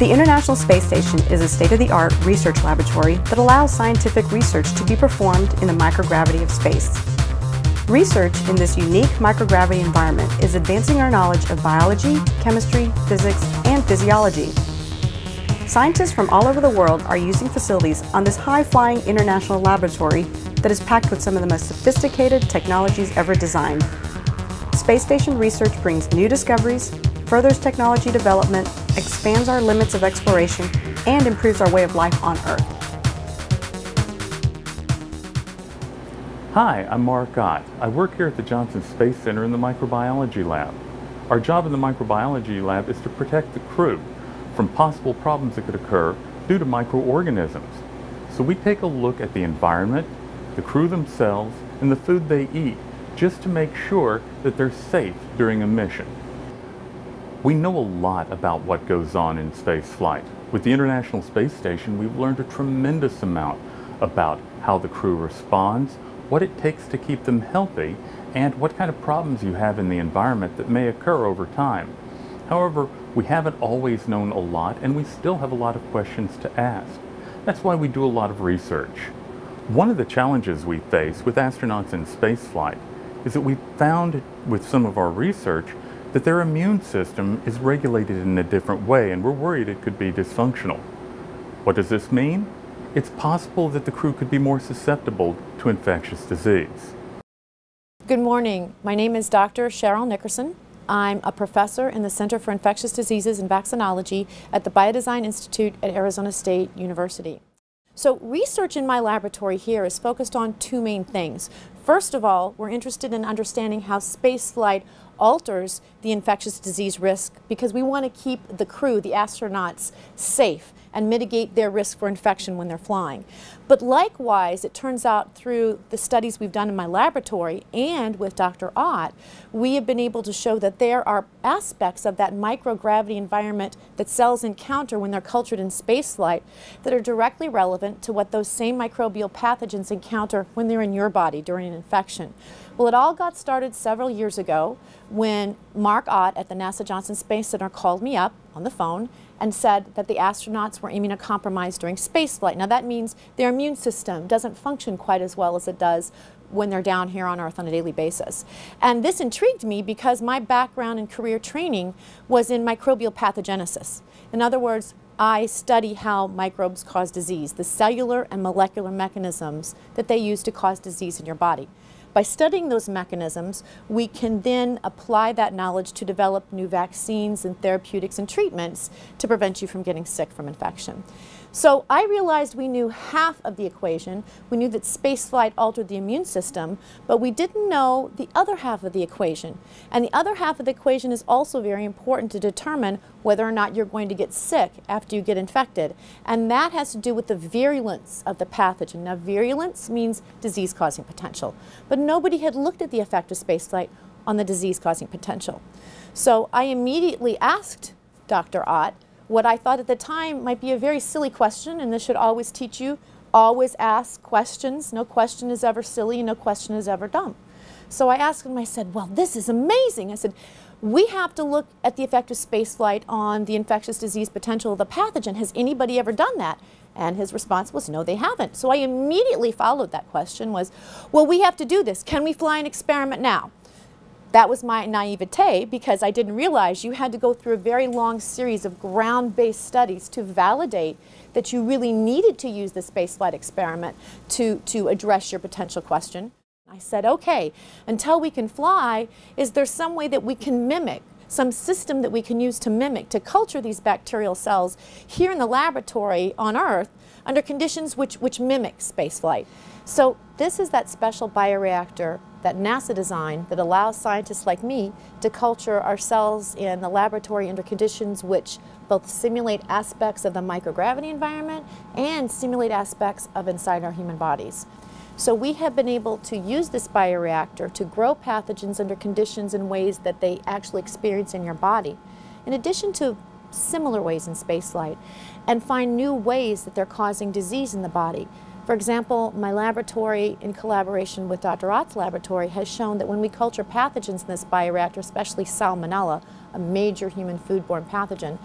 The International Space Station is a state-of-the-art research laboratory that allows scientific research to be performed in the microgravity of space. Research in this unique microgravity environment is advancing our knowledge of biology, chemistry, physics, and physiology. Scientists from all over the world are using facilities on this high-flying international laboratory that is packed with some of the most sophisticated technologies ever designed. Space station research brings new discoveries, furthers technology development, expands our limits of exploration, and improves our way of life on Earth. Hi, I'm Mark Ott. I work here at the Johnson Space Center in the microbiology lab. Our job in the microbiology lab is to protect the crew from possible problems that could occur due to microorganisms. So we take a look at the environment, the crew themselves, and the food they eat just to make sure that they're safe during a mission. We know a lot about what goes on in space flight. With the International Space Station, we've learned a tremendous amount about how the crew responds, what it takes to keep them healthy, and what kind of problems you have in the environment that may occur over time. However, we haven't always known a lot, and we still have a lot of questions to ask. That's why we do a lot of research. One of the challenges we face with astronauts in spaceflight is that we found with some of our research that their immune system is regulated in a different way, and we're worried it could be dysfunctional. What does this mean? It's possible that the crew could be more susceptible to infectious disease. Good morning. My name is Dr. Cheryl Nickerson. I'm a professor in the Center for Infectious Diseases and Vaccinology at the Biodesign Institute at Arizona State University. So research in my laboratory here is focused on two main things. First of all, we're interested in understanding how spaceflight alters the infectious disease risk because we want to keep the crew, the astronauts, safe and mitigate their risk for infection when they're flying. But likewise, it turns out through the studies we've done in my laboratory and with Dr. Ott, we have been able to show that there are aspects of that microgravity environment that cells encounter when they're cultured in spaceflight that are directly relevant to what those same microbial pathogens encounter when they're in your body during an infection. Well, it all got started several years ago when Mark Ott at the NASA Johnson Space Center called me up on the phone and said that the astronauts were immunocompromised during spaceflight. Now that means their immune system doesn't function quite as well as it does when they're down here on Earth on a daily basis. And this intrigued me because my background and career training was in microbial pathogenesis. In other words, I study how microbes cause disease, the cellular and molecular mechanisms that they use to cause disease in your body. By studying those mechanisms, we can then apply that knowledge to develop new vaccines and therapeutics and treatments to prevent you from getting sick from infection. So I realized we knew half of the equation. We knew that spaceflight altered the immune system, but we didn't know the other half of the equation. And the other half of the equation is also very important to determine whether or not you're going to get sick after you get infected. And that has to do with the virulence of the pathogen. Now, virulence means disease-causing potential, but nobody had looked at the effect of spaceflight on the disease-causing potential. So I immediately asked Dr. Ott what I thought at the time might be a very silly question, and this should always teach you, always ask questions. No question is ever silly, no question is ever dumb. So I asked him, I said, well, this is amazing. I said, we have to look at the effect of spaceflight on the infectious disease potential of the pathogen. Has anybody ever done that? And his response was, no, they haven't. So I immediately followed that question was, well, we have to do this. Can we fly an experiment now? That was my naivete because I didn't realize you had to go through a very long series of ground-based studies to validate that you really needed to use the spaceflight experiment to address your potential question. I said, okay, until we can fly, is there some way that we can mimic, some system that we can use to mimic, to culture these bacterial cells here in the laboratory on Earth under conditions which mimic spaceflight? So this is that special bioreactor that NASA designed that allows scientists like me to culture our cells in the laboratory under conditions which both simulate aspects of the microgravity environment and simulate aspects of inside our human bodies. So we have been able to use this bioreactor to grow pathogens under conditions in ways that they actually experience in your body, in addition to similar ways in spaceflight, and find new ways that they're causing disease in the body. For example, my laboratory, in collaboration with Dr. Ott's laboratory, has shown that when we culture pathogens in this bioreactor, especially Salmonella, a major human foodborne pathogen,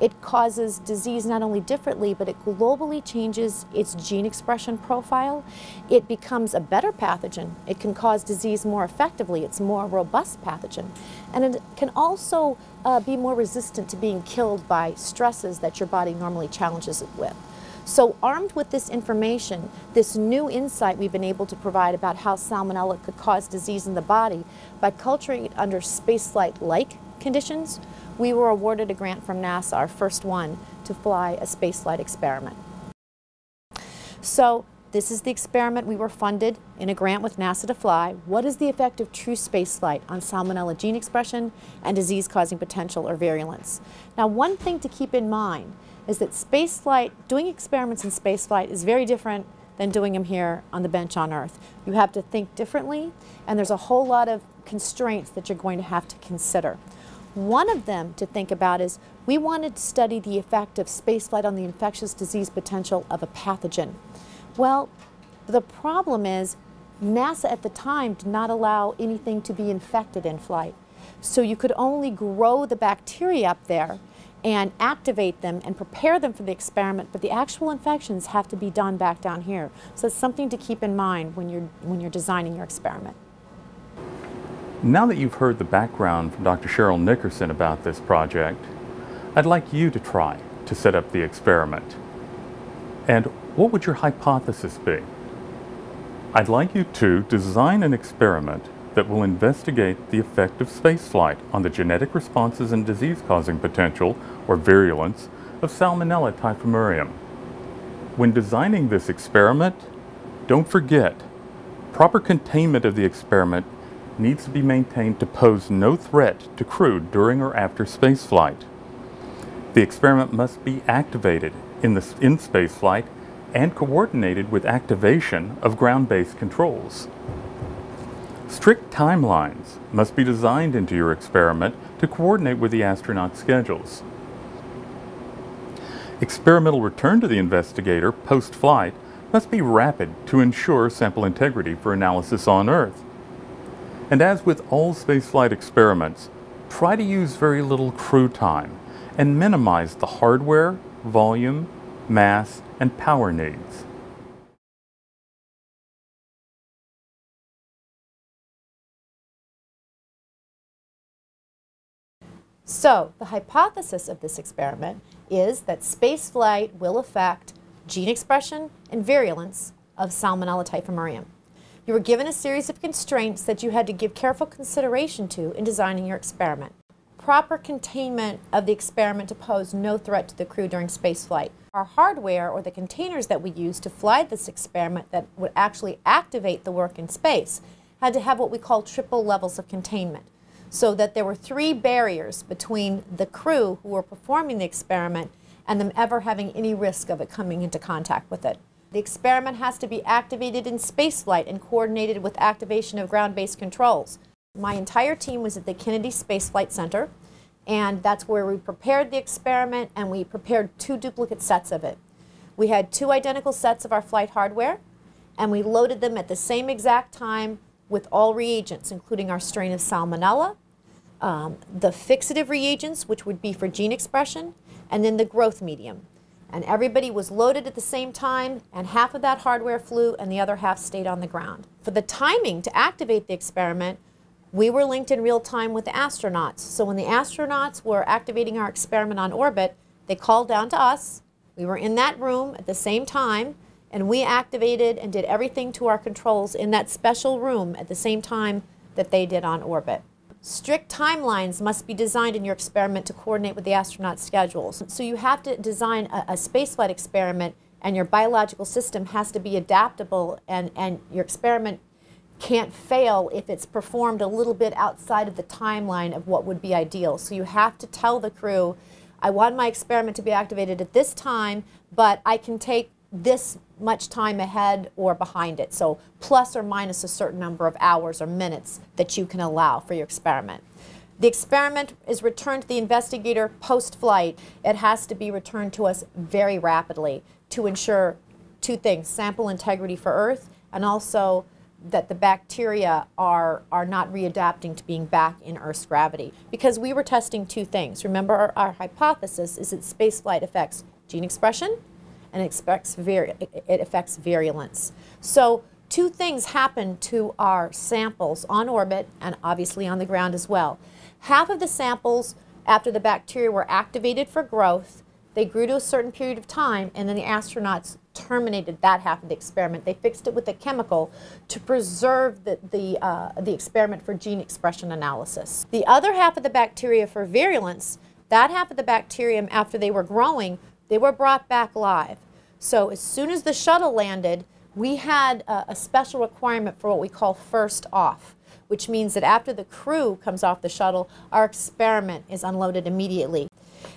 It causes disease not only differently, but it globally changes its gene expression profile. It becomes a better pathogen. It can cause disease more effectively. It's a more robust pathogen. And it can also be more resistant to being killed by stresses that your body normally challenges it with. So armed with this information, this new insight we've been able to provide about how salmonella could cause disease in the body, by culturing it under spaceflight-like conditions, we were awarded a grant from NASA, our first one, to fly a spaceflight experiment. So this is the experiment we were funded in a grant with NASA to fly. What is the effect of true spaceflight on salmonella gene expression and disease-causing potential or virulence? Now, one thing to keep in mind is that spaceflight, doing experiments in spaceflight is very different than doing them here on the bench on Earth. You have to think differently, and there's a whole lot of constraints that you're going to have to consider. One of them to think about is we wanted to study the effect of spaceflight on the infectious disease potential of a pathogen. Well, the problem is NASA at the time did not allow anything to be infected in flight. So you could only grow the bacteria up there and activate them and prepare them for the experiment, but the actual infections have to be done back down here. So it's something to keep in mind when you're designing your experiment. Now that you've heard the background from Dr. Cheryl Nickerson about this project, I'd like you to try to set up the experiment. And what would your hypothesis be? I'd like you to design an experiment that will investigate the effect of spaceflight on the genetic responses and disease-causing potential, or virulence, of Salmonella typhimurium. When designing this experiment, don't forget, proper containment of the experiment needs to be maintained to pose no threat to crew during or after spaceflight. The experiment must be activated in spaceflight and coordinated with activation of ground-based controls. Strict timelines must be designed into your experiment to coordinate with the astronaut's schedules. Experimental return to the investigator post-flight must be rapid to ensure sample integrity for analysis on Earth. And as with all spaceflight experiments, try to use very little crew time and minimize the hardware, volume, mass, and power needs. So the hypothesis of this experiment is that spaceflight will affect gene expression and virulence of Salmonella typhimurium. You were given a series of constraints that you had to give careful consideration to in designing your experiment. Proper containment of the experiment to pose no threat to the crew during spaceflight. Our hardware, or the containers that we used to fly this experiment that would actually activate the work in space, had to have what we call triple levels of containment. So that there were three barriers between the crew who were performing the experiment and them ever having any risk of it coming into contact with it. The experiment has to be activated in spaceflight and coordinated with activation of ground-based controls. My entire team was at the Kennedy Space Flight Center, and that's where we prepared the experiment, and we prepared two duplicate sets of it. We had two identical sets of our flight hardware, and we loaded them at the same exact time with all reagents, including our strain of Salmonella, the fixative reagents, which would be for gene expression, and then the growth medium. And everybody was loaded at the same time, and half of that hardware flew and the other half stayed on the ground. For the timing to activate the experiment, we were linked in real time with the astronauts. So when the astronauts were activating our experiment on orbit, they called down to us. We were in that room at the same time, and we activated and did everything to our controls in that special room at the same time that they did on orbit. Strict timelines must be designed in your experiment to coordinate with the astronaut's schedules. So you have to design a spaceflight experiment, and your biological system has to be adaptable, and your experiment can't fail if it's performed a little bit outside of the timeline of what would be ideal. So you have to tell the crew, I want my experiment to be activated at this time, but I can take this much time ahead or behind it. So plus or minus a certain number of hours or minutes that you can allow for your experiment. The experiment is returned to the investigator post-flight. It has to be returned to us very rapidly to ensure two things: sample integrity for Earth, and also that the bacteria are not readapting to being back in Earth's gravity. Because we were testing two things. Remember, our hypothesis is that spaceflight affects gene expression and it affects virulence. So two things happened to our samples on orbit and obviously on the ground as well. Half of the samples, after the bacteria were activated for growth, they grew to a certain period of time, and then the astronauts terminated that half of the experiment. They fixed it with a chemical to preserve the experiment for gene expression analysis. The other half of the bacteria for virulence, that half of the bacterium, after they were growing, they were brought back live. So as soon as the shuttle landed, we had a special requirement for what we call first off, which means that after the crew comes off the shuttle, our experiment is unloaded immediately.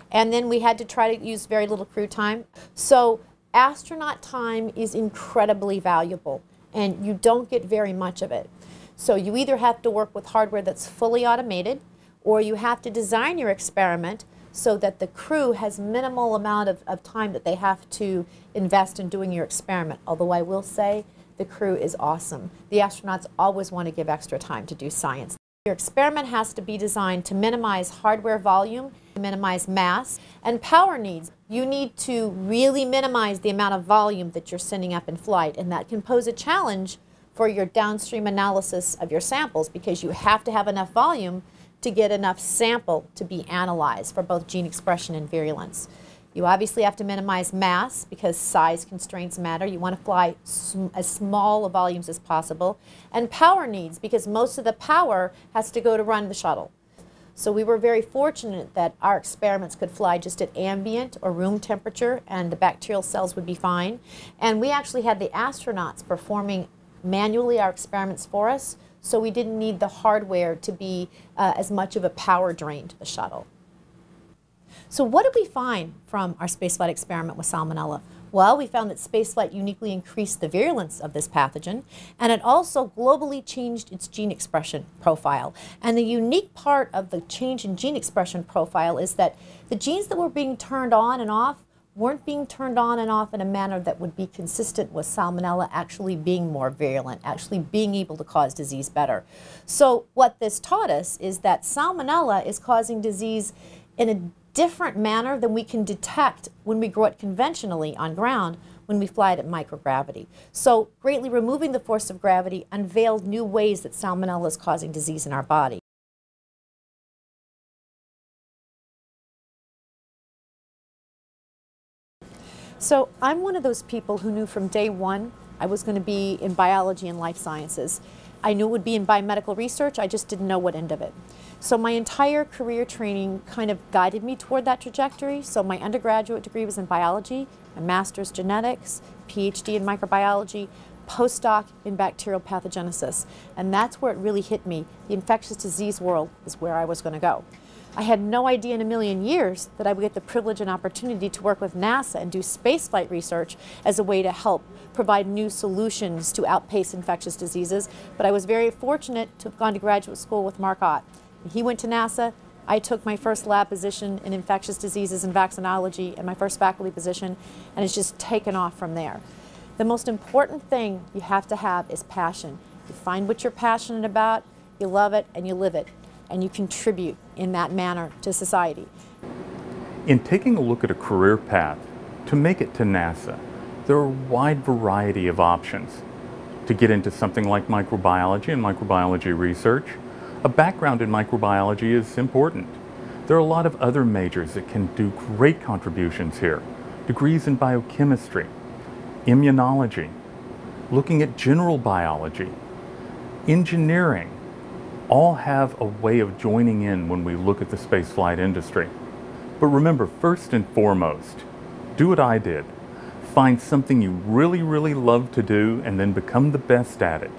And then we had to try to use very little crew time. So astronaut time is incredibly valuable, and you don't get very much of it. So you either have to work with hardware that's fully automated, or you have to design your experiment so that the crew has minimal amount of time that they have to invest in doing your experiment. Although I will say the crew is awesome. The astronauts always want to give extra time to do science. Your experiment has to be designed to minimize hardware volume, minimize mass, and power needs. You need to really minimize the amount of volume that you're sending up in flight, and that can pose a challenge for your downstream analysis of your samples, because you have to have enough volume to get enough sample to be analyzed for both gene expression and virulence. You obviously have to minimize mass because size constraints matter. You want to fly as small of volumes as possible. And power needs, because most of the power has to go to run the shuttle. So we were very fortunate that our experiments could fly just at ambient or room temperature and the bacterial cells would be fine. And we actually had the astronauts performing manually our experiments for us, so we didn't need the hardware to be as much of a power drain to the shuttle. So what did we find from our spaceflight experiment with Salmonella? Well, we found that spaceflight uniquely increased the virulence of this pathogen, and it also globally changed its gene expression profile. And the unique part of the change in gene expression profile is that the genes that were being turned on and off weren't being turned on and off in a manner that would be consistent with Salmonella actually being more virulent, actually being able to cause disease better. So what this taught us is that Salmonella is causing disease in a different manner than we can detect when we grow it conventionally on ground when we fly it at microgravity. So greatly removing the force of gravity unveiled new ways that Salmonella is causing disease in our body. So I'm one of those people who knew from day one I was going to be in biology and life sciences. I knew it would be in biomedical research, I just didn't know what end of it. So my entire career training kind of guided me toward that trajectory. So my undergraduate degree was in biology, my master's genetics, PhD in microbiology, postdoc in bacterial pathogenesis. And that's where it really hit me. The infectious disease world is where I was going to go. I had no idea in a million years that I would get the privilege and opportunity to work with NASA and do spaceflight research as a way to help provide new solutions to outpace infectious diseases. But I was very fortunate to have gone to graduate school with Mark Ott. He went to NASA. I took my first lab position in infectious diseases and vaccinology and my first faculty position, and it's just taken off from there. The most important thing you have to have is passion. You find what you're passionate about, you love it, and you live it, and you contribute in that manner to society. In taking a look at a career path to make it to NASA, there are a wide variety of options. To get into something like microbiology and microbiology research, a background in microbiology is important. There are a lot of other majors that can do great contributions here. Degrees in biochemistry, immunology, looking at general biology, engineering, all have a way of joining in when we look at the spaceflight industry. But remember, first and foremost, do what I did. Find something you really, really love to do and then become the best at it.